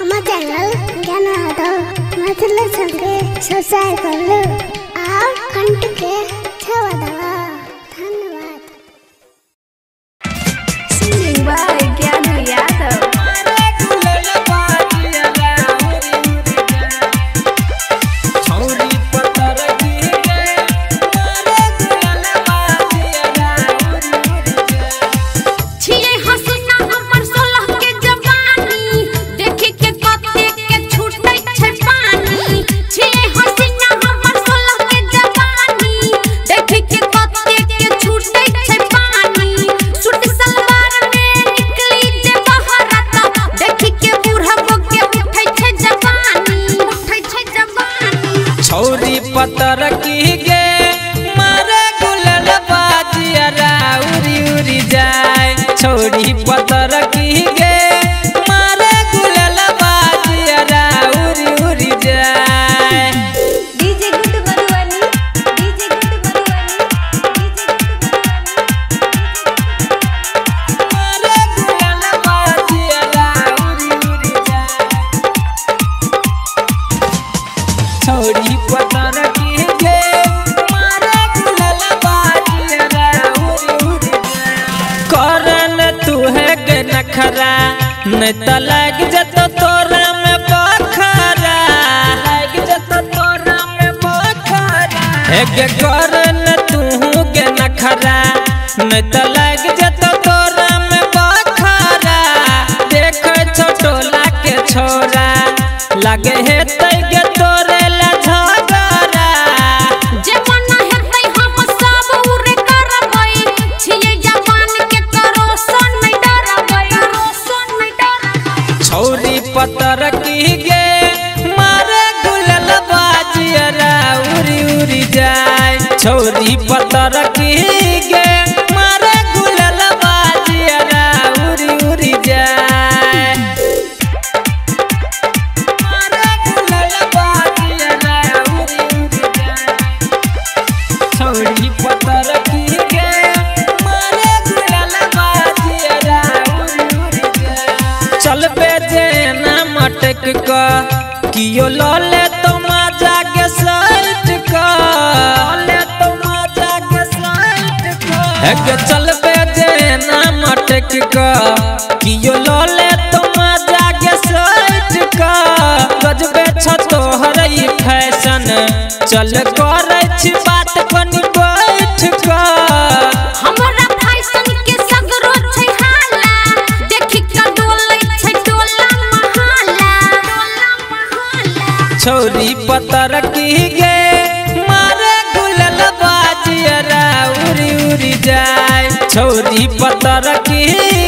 हमारा चैनल ज्ञान आधार मतलब संगे सब्सक्राइब कर लो और घंटी के छवा दबा। धन्यवाद। सिंगिंग बाय ज्ञान यादव। छोरी पतरकी गे छिए हंसना हमर 16 के जवानी देखे के कते के छूटे छै पानी। छिए हंसना हमर 16 के जवानी देखे के कते के छूटे छै पानी। सूट सलवार में निकली जे बहराता देखे के बूढ़बो के उठै छै जवानी उठै छै जवानी। छोरी पतरकी गे मारे गुलल बाजिया उरी उरी जाए। छोरी पतरकी गे मारे गुलल बाजिया उरी उरी जाए। डीजे गुड बरुआनी डीजे गुड बरुआनी डीजे गुड बरुआनी मारे गुलल बाजिया उरी उरी जाए। छोरी पतरकी नखरा नहीं तो लग जतो तोरा में बखरा लग जतो तोरा में बखरा। एगे करन तू के नखरा नहीं तो लग जतो तोरा में बखरा। देख छोटोला के छोरा लगे है तई के तोरे ला झगड़ा। जवन है तई हम सब उरे करबई छिए जवान के करोसन में डरबई करोसन में डरबई। छोरी पतरकी गे मारे गुलल बाजिया उरी उरी जाए। छोरी पतरकी गे मारे गुलल बाजिया उरी उरी जाए। मारे गुलल बाजिया उरी उरी जाए। छोरी पतरकी गे मारे गुलल बाजिया उरी उरी जाए। चल पे जेना मटक का कियो लले तो मजा के साइट का लले तो मजा के साइट का। एगे चल पे जेना मटक का कियो लले तो मजा के साइट का। गजबे छतो हरई फैशन चल करै छी बात बन बैठ का। हमरा फैशन के सगरो छै हाला देखि के डोलै महाला डोला महाला। छोरी पतरकी गे मारे गुलल बाजिया उरी उरी जाए। छोरी पतरकी